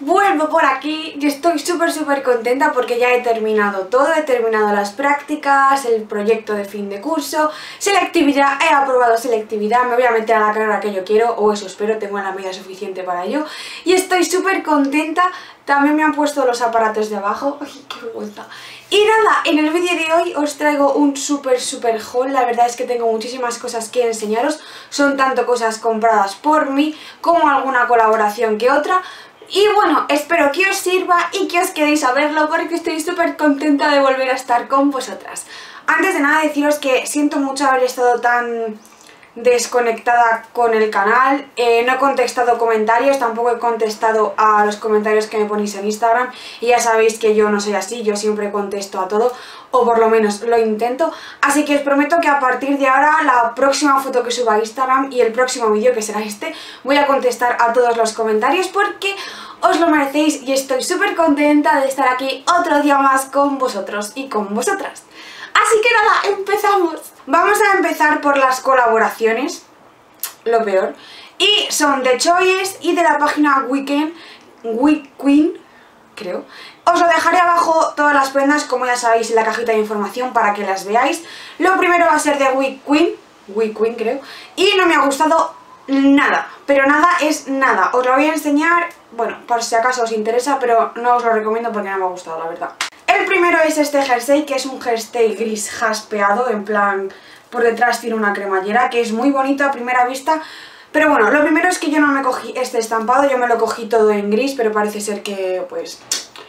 Vuelvo por aquí, yo estoy súper contenta porque ya he terminado todo, he terminado las prácticas, el proyecto de fin de curso, selectividad, he aprobado selectividad, me voy a meter a la carrera que yo quiero, o eso espero, tengo la medida suficiente para ello y estoy súper contenta. También me han puesto los aparatos de abajo, ay, qué vergüenza. Y nada, en el vídeo de hoy os traigo un súper haul, la verdad es que tengo muchísimas cosas que enseñaros, son tanto cosas compradas por mí como alguna colaboración que otra. Y bueno, espero que os sirva y que os quedéis a verlo porque estoy súper contenta de volver a estar con vosotras. Antes de nada deciros que siento mucho haber estado tan desconectada con el canal, no he contestado comentarios, tampoco he contestado a los comentarios que me ponéis en Instagram y ya sabéis que yo no soy así, yo siempre contesto a todo, o por lo menos lo intento, así que os prometo que a partir de ahora la próxima foto que suba a Instagram y el próximo vídeo, que será este, voy a contestar a todos los comentarios porque os lo merecéis y estoy súper contenta de estar aquí otro día más con vosotros y con vosotras. Así que nada, empezamos. Vamos a empezar por las colaboraciones, lo peor, y son de Choies y de la página WeQueen, creo. Os lo dejaré abajo todas las prendas, como ya sabéis, en la cajita de información para que las veáis. Lo primero va a ser de WeQueen creo, y no me ha gustado nada, pero nada es nada. Os lo voy a enseñar, bueno, por si acaso os interesa, pero no os lo recomiendo porque no me ha gustado, la verdad. El primero es este jersey, que es un jersey gris jaspeado, en plan, por detrás tiene una cremallera, que es muy bonito a primera vista. Pero bueno, lo primero es que yo no me cogí este estampado, yo me lo cogí todo en gris, pero parece ser que, pues,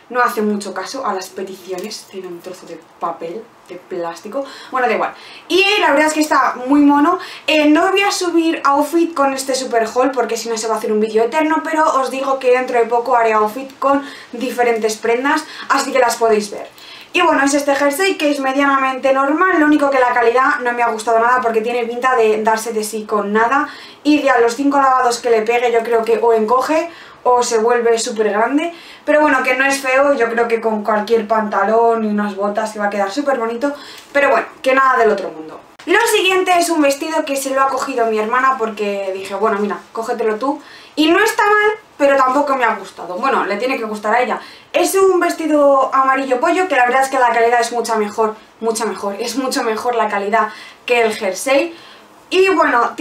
no hace mucho caso a las peticiones. Tiene un trozo de papel, de plástico, bueno, da igual. Y la verdad es que está muy mono. No voy a subir outfit con este super haul porque si no se va a hacer un vídeo eterno, pero os digo que dentro de poco haré outfit con diferentes prendas, así que las podéis ver. Y bueno, es este jersey que es medianamente normal, lo único que la calidad no me ha gustado nada porque tiene pinta de darse de sí con nada y de a los 5 lavados que le pegue yo creo que o encoge o se vuelve súper grande, pero bueno, que no es feo, yo creo que con cualquier pantalón y unas botas se va a quedar súper bonito, pero bueno, que nada del otro mundo. Lo siguiente es un vestido que se lo ha cogido mi hermana porque dije, bueno, mira, cógetelo tú, y no está mal, pero tampoco me ha gustado, bueno, le tiene que gustar a ella. Es un vestido amarillo pollo, que la verdad es que la calidad es mucho mejor la calidad que el jersey. Y bueno,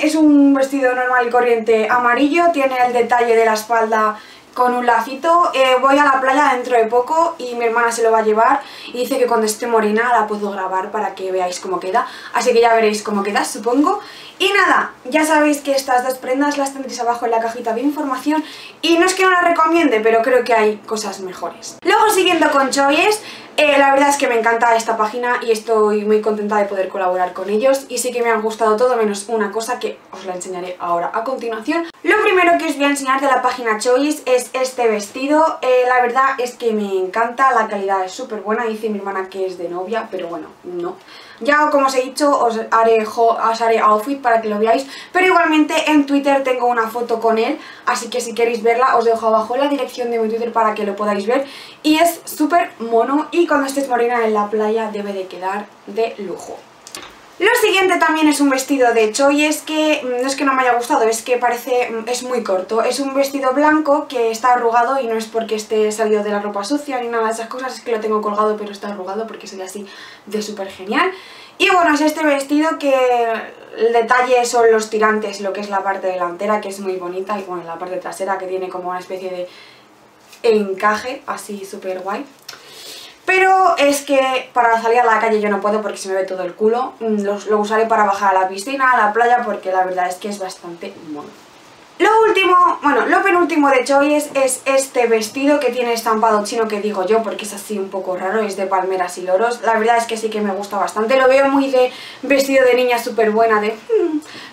es un vestido normal y corriente amarillo, tiene el detalle de la espalda con un lacito. Voy a la playa dentro de poco y mi hermana se lo va a llevar y dice que cuando esté morena la puedo grabar para que veáis cómo queda, así que ya veréis cómo queda, supongo. Y nada, ya sabéis que estas dos prendas las tendréis abajo en la cajita de información y no es que no las recomiende, pero creo que hay cosas mejores. Luego siguiendo con Choies, la verdad es que me encanta esta página y estoy muy contenta de poder colaborar con ellos y sí que me han gustado todo menos una cosa que os la enseñaré ahora a continuación. Lo primero que os voy a enseñar de la página Choies es este vestido, la verdad es que me encanta, la calidad es súper buena, dice mi hermana que es de novia, pero bueno, no. Ya como os he dicho, os haré outfit para que lo veáis, pero igualmente en Twitter tengo una foto con él, así que si queréis verla os dejo abajo la dirección de mi Twitter para que lo podáis ver. Y es súper mono y cuando estés morena en la playa debe de quedar de lujo. Lo siguiente también es un vestido de Choies que no es que no me haya gustado, es que es muy corto. Es un vestido blanco que está arrugado y no es porque esté salido de la ropa sucia ni nada de esas cosas, es que lo tengo colgado pero está arrugado porque soy así de súper genial. Y bueno, es este vestido que el detalle son los tirantes, lo que es la parte delantera que es muy bonita y bueno, la parte trasera que tiene como una especie de encaje así súper guay. Pero es que para salir a la calle yo no puedo porque se me ve todo el culo. Lo usaré para bajar a la piscina, a la playa, porque la verdad es que es bastante mono. Lo penúltimo de Choies es este vestido que tiene estampado chino que digo yo porque es así un poco raro, es de palmeras y loros. La verdad es que sí que me gusta bastante, lo veo muy de vestido de niña súper buena de...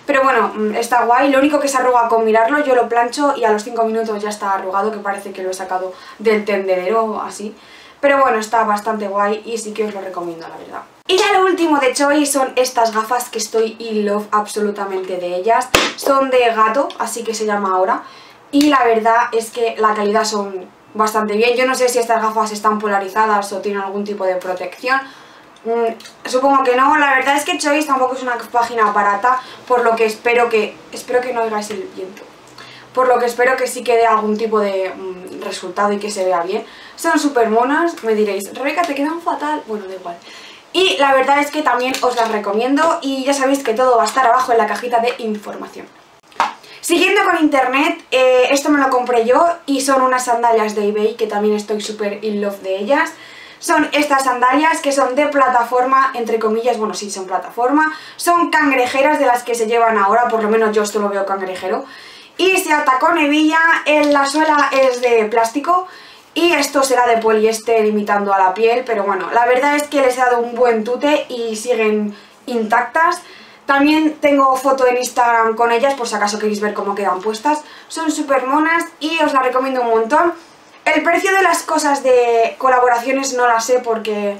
Pero bueno, está guay, lo único que se arruga con mirarlo, yo lo plancho y a los 5 minutos ya está arrugado que parece que lo he sacado del tendedero o así. Pero bueno, está bastante guay y sí que os lo recomiendo, la verdad. Y ya lo último de Choies son estas gafas que estoy in love absolutamente de ellas. Son de gato, así que se llama ahora. Y la verdad es que la calidad son bastante bien. Yo no sé si estas gafas están polarizadas o tienen algún tipo de protección. Supongo que no. La verdad es que Choies tampoco es una página barata, por lo que espero que no oigáis el viento. por lo que espero que sí que dé algún tipo de resultado y que se vea bien. Son súper monas, me diréis, Rebeca, te quedan fatal, bueno, da igual. Y la verdad es que también os las recomiendo y ya sabéis que todo va a estar abajo en la cajita de información. Siguiendo con internet, esto me lo compré yo y son unas sandalias de eBay que también estoy súper in love de ellas. Son estas sandalias que son de plataforma, entre comillas, bueno sí son plataforma, son cangrejeras de las que se llevan ahora, por lo menos yo esto lo veo cangrejero. Y se ata con hebilla, la suela es de plástico y esto será de poliéster imitando a la piel, pero bueno, la verdad es que les he dado un buen tute y siguen intactas. También tengo foto en Instagram con ellas por si acaso queréis ver cómo quedan puestas. Son súper monas y os las recomiendo un montón. El precio de las cosas de colaboraciones no las sé porque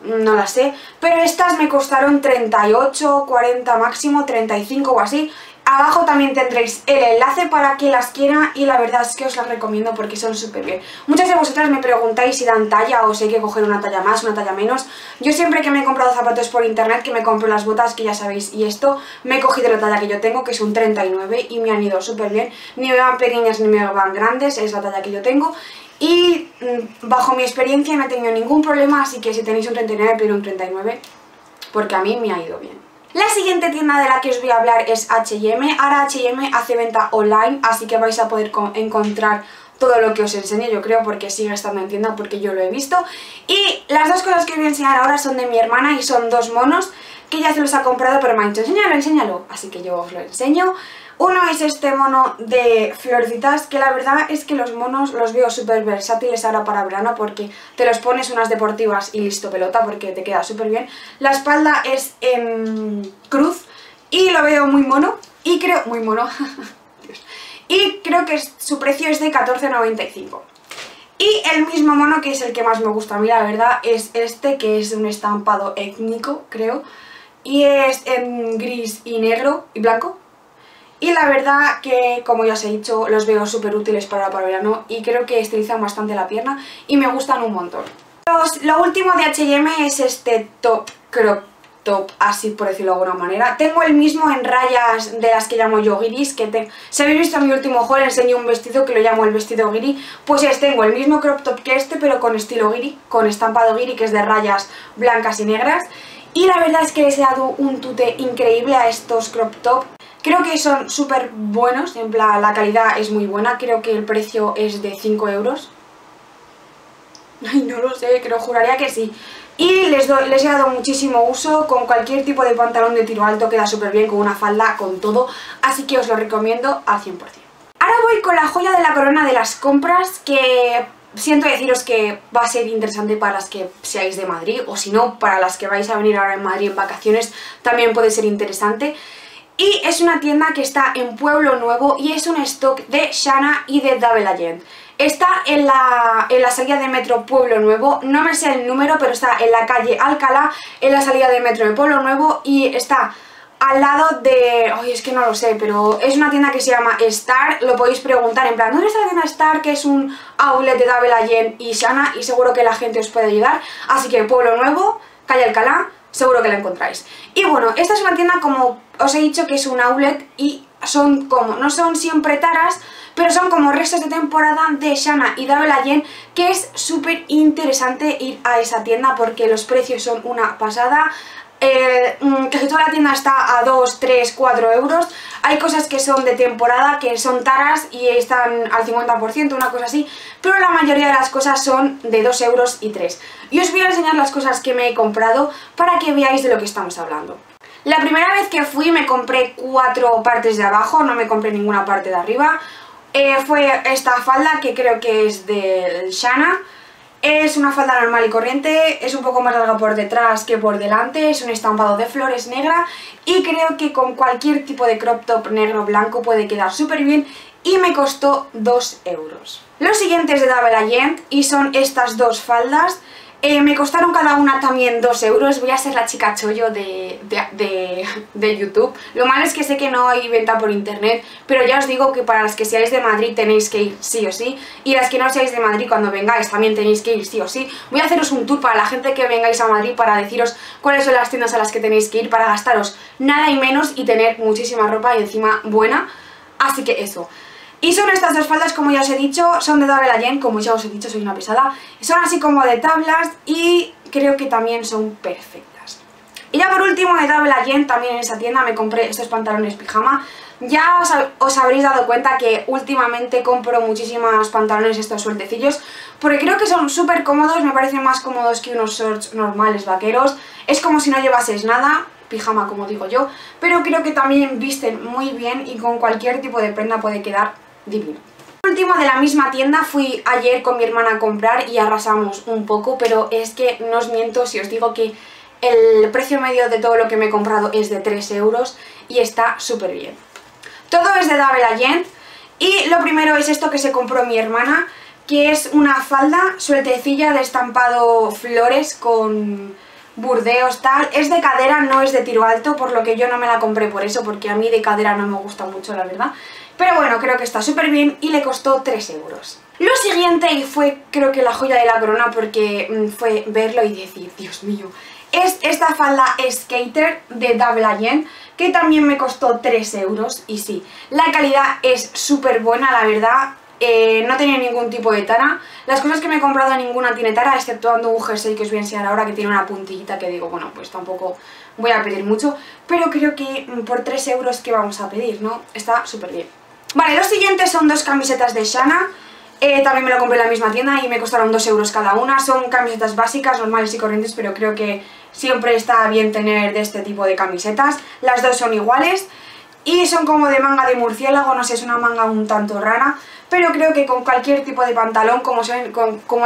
no las sé, pero estas me costaron 38, 40 máximo, 35 o así. Abajo también tendréis el enlace para que las quiera y la verdad es que os las recomiendo porque son súper bien. Muchas de vosotras me preguntáis si dan talla o si hay que coger una talla más, una talla menos. Yo siempre que me he comprado zapatos por internet, que me compro las botas que ya sabéis y esto, me he cogido la talla que yo tengo, que es un 39 y me han ido súper bien. Ni me van pequeñas ni me van grandes, es la talla que yo tengo. Y bajo mi experiencia no he tenido ningún problema, así que si tenéis un 39 pedid un 39 porque a mí me ha ido bien. La siguiente tienda de la que os voy a hablar es H&M. Ahora H&M hace venta online, así que vais a poder encontrar todo lo que os enseñé, yo creo, porque sigue estando en tienda porque yo lo he visto. Y las dos cosas que os voy a enseñar ahora son de mi hermana y son dos monos que ya se los ha comprado, pero me ha dicho, enséñalo, enséñalo, así que yo os lo enseño. Uno es este mono de florcitas, que la verdad es que los monos los veo súper versátiles ahora para verano porque te los pones unas deportivas y listo pelota porque te queda súper bien. La espalda es en cruz y lo veo muy mono y creo... muy mono. Y creo que su precio es de 14,95. Y el mismo mono, que es el que más me gusta a mí, la verdad, es este, que es un estampado étnico, creo. Y es en gris y negro y blanco. Y la verdad que, como ya os he dicho, los veo súper útiles para verano y creo que estilizan bastante la pierna y me gustan un montón. Lo último de H&M es este top, crop top, así por decirlo de alguna manera. Tengo el mismo en rayas de las que llamo yo guiris, que si habéis visto en mi último haul enseño un vestido que lo llamo el vestido guiri, pues es, tengo el mismo crop top que este pero con estilo guiri, con estampado guiri, que es de rayas blancas y negras. Y la verdad es que les he dado un tute increíble a estos crop top. Creo que son súper buenos, en plan la calidad es muy buena, creo que el precio es de 5 euros. Ay, no lo sé, creo, juraría que sí. Y les he dado muchísimo uso, con cualquier tipo de pantalón de tiro alto queda súper bien, con una falda, con todo, así que os lo recomiendo al 100%. Ahora voy con la joya de la corona de las compras, que siento deciros que va a ser interesante para las que seáis de Madrid, o si no, para las que vais a venir ahora en Madrid en vacaciones, también puede ser interesante. Y es una tienda que está en Pueblo Nuevo y es un stock de Shana y de Double Agent. Está en la salida de metro Pueblo Nuevo, no me sé el número, pero está en la calle Alcalá, en la salida de metro de Pueblo Nuevo y está al lado de... ay, es que no lo sé, pero es una tienda que se llama Star, lo podéis preguntar en plan, ¿dónde está la tienda Star? Que es un outlet de Double Agent y Shana y seguro que la gente os puede ayudar. Así que Pueblo Nuevo, calle Alcalá, seguro que la encontráis. Y bueno, esta es una tienda, como os he dicho, que es un outlet y son como, no son siempre taras, pero son como restos de temporada de Shana y Double Agent, que es súper interesante ir a esa tienda porque los precios son una pasada. Casi toda la tienda está a 2, 3, 4 euros. Hay cosas que son de temporada, que son taras y están al 50%, una cosa así, pero la mayoría de las cosas son de 2 euros y 3. Y os voy a enseñar las cosas que me he comprado para que veáis de lo que estamos hablando. La primera vez que fui me compré 4 partes de abajo, no me compré ninguna parte de arriba. Fue esta falda que creo que es del Shana. Es una falda normal y corriente, es un poco más larga por detrás que por delante, es un estampado de flores negra y creo que con cualquier tipo de crop top negro blanco puede quedar súper bien y me costó 2 euros. Los siguientes de Double Agent y son estas dos faldas, me costaron cada una también 2 euros, voy a ser la chica chollo de YouTube. Lo malo es que sé que no hay venta por internet, pero ya os digo que para las que seáis de Madrid tenéis que ir sí o sí, y las que no seáis de Madrid cuando vengáis también tenéis que ir sí o sí. Voy a haceros un tour para la gente que vengáis a Madrid para deciros cuáles son las tiendas a las que tenéis que ir para gastaros nada y menos y tener muchísima ropa y encima buena, así que eso. Y son estas dos faldas, como ya os he dicho, son de Double Agent, como ya os he dicho, soy una pesada. Son así como de tablas y creo que también son perfectas. Y ya por último, de Double Agent, también en esa tienda me compré estos pantalones pijama. Ya os habréis dado cuenta que últimamente compro muchísimos pantalones estos sueltecillos, porque creo que son súper cómodos, me parecen más cómodos que unos shorts normales vaqueros. Es como si no llevases nada, pijama como digo yo, pero creo que también visten muy bien y con cualquier tipo de prenda puede quedar divino. Por último, de la misma tienda, fui ayer con mi hermana a comprar y arrasamos un poco, pero es que no os miento si os digo que el precio medio de todo lo que me he comprado es de 3 euros y está súper bien. Todo es de Double Agent y lo primero es esto que se compró mi hermana, que es una falda sueltecilla de estampado flores con burdeos tal. Es de cadera, no es de tiro alto, por lo que yo no me la compré por eso, porque a mí de cadera no me gusta mucho, la verdad. Pero bueno, creo que está súper bien y le costó 3 euros. Lo siguiente, y fue creo que la joya de la corona, porque fue verlo y decir, Dios mío, es esta falda skater de Double Agent, que también me costó 3 euros y sí, la calidad es súper buena, la verdad. No tenía ningún tipo de tara. Las cosas que me he comprado ninguna tiene tara, exceptuando un jersey que os voy a enseñar ahora, que tiene una puntillita que digo, bueno, pues tampoco voy a pedir mucho, pero creo que por 3 euros que vamos a pedir, ¿no? Está súper bien. Vale, los siguientes son dos camisetas de Shana. También me lo compré en la misma tienda y me costaron 2 euros cada una. Son camisetas básicas, normales y corrientes, pero creo que siempre está bien tener de este tipo de camisetas. Las dos son iguales y son como de manga de murciélago, no sé, es una manga un tanto rara, pero creo que con cualquier tipo de pantalón, como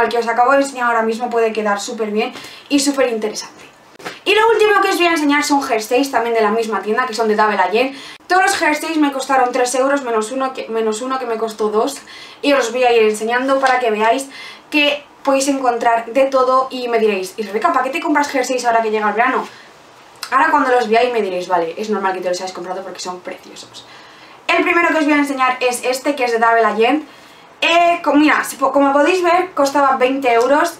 el que os acabo de enseñar ahora mismo, puede quedar súper bien y súper interesante. Y lo último que os voy a enseñar son jerseys, también de la misma tienda, que son de Double Agent. Todos los jerseys me costaron 3 euros, menos uno que me costó 2. Y os voy a ir enseñando para que veáis que podéis encontrar de todo. Y me diréis, ¿y Rebeca, para qué te compras jerseys ahora que llega el verano? Ahora cuando los veáis me diréis, vale, es normal que te los hayas comprado porque son preciosos. El primero que os voy a enseñar es este, que es de Double Agent. Mira, como podéis ver, costaba 20 euros.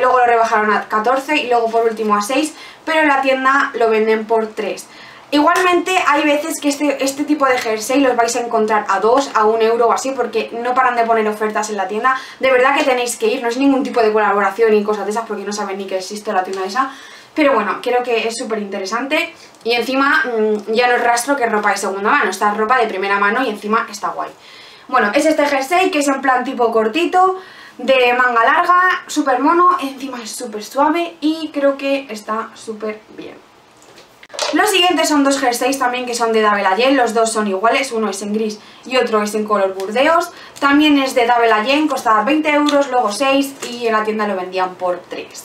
Luego lo rebajaron a 14 y luego por último a 6, pero en la tienda lo venden por 3. Igualmente hay veces que este tipo de jersey los vais a encontrar a 2, a 1 euro o así, porque no paran de poner ofertas en la tienda. De verdad que tenéis que ir, no es ningún tipo de colaboración ni cosas de esas, porque no saben ni que existe la tienda esa. Pero bueno, creo que es súper interesante y encima ya no es rastro que ropa de segunda mano, está ropa de primera mano y encima está guay. Bueno, es este jersey que es en plan tipo cortito, de manga larga, súper mono, encima es súper suave y creo que está súper bien. Los siguientes son dos jerseys también que son de Double Agent, los dos son iguales, uno es en gris y otro es en color burdeos. También es de Double Agent, costaba 20 euros, luego 6 y en la tienda lo vendían por 3.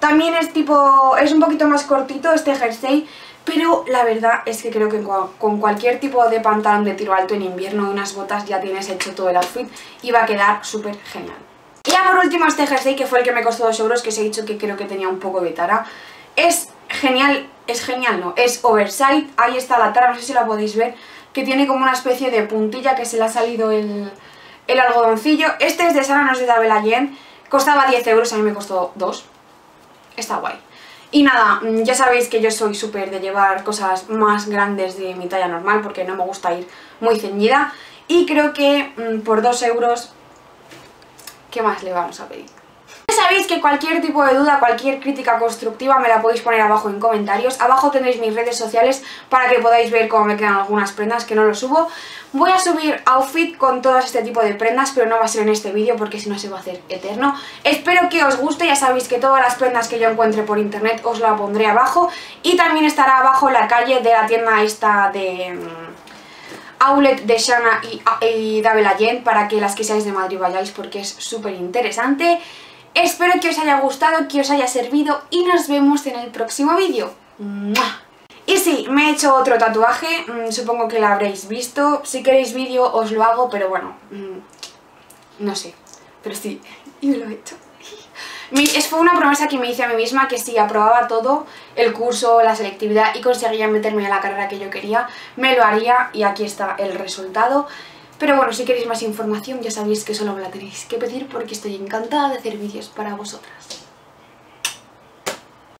También es un poquito más cortito este jersey, pero la verdad es que creo que con cualquier tipo de pantalón de tiro alto en invierno y unas botas ya tienes hecho todo el outfit y va a quedar súper genial. Y ya por último este jersey, que fue el que me costó 2 euros, que os he dicho que creo que tenía un poco de tara. Es oversight, ahí está la tara, no sé si la podéis ver, que tiene como una especie de puntilla que se le ha salido el algodoncillo. Este es de Sara, no es de Double Agent, costaba 10 euros, a mí me costó 2, está guay. Y nada, ya sabéis que yo soy súper de llevar cosas más grandes de mi talla normal, porque no me gusta ir muy ceñida, y creo que por 2 euros... ¿qué más le vamos a pedir? Ya sabéis que cualquier tipo de duda, cualquier crítica constructiva me la podéis poner abajo en comentarios. Abajo tendréis mis redes sociales para que podáis ver cómo me quedan algunas prendas que no lo subo. Voy a subir outfit con todo este tipo de prendas, pero no va a ser en este vídeo porque si no se va a hacer eterno. Espero que os guste, ya sabéis que todas las prendas que yo encuentre por internet os la pondré abajo. Y también estará abajo la calle de la tienda esta de... outlet de Shana y Double Agent, para que las que seáis de Madrid vayáis porque es súper interesante. Espero que os haya gustado, que os haya servido y nos vemos en el próximo vídeo. ¡Mua! Y sí, me he hecho otro tatuaje, supongo que lo habréis visto. Si queréis vídeo os lo hago, pero bueno, no sé, pero sí, yo lo he hecho. Fue una promesa que me hice a mí misma, que si aprobaba todo el curso, la selectividad y conseguía meterme a la carrera que yo quería, me lo haría y aquí está el resultado. Pero bueno, si queréis más información ya sabéis que solo me la tenéis que pedir porque estoy encantada de hacer vídeos para vosotras.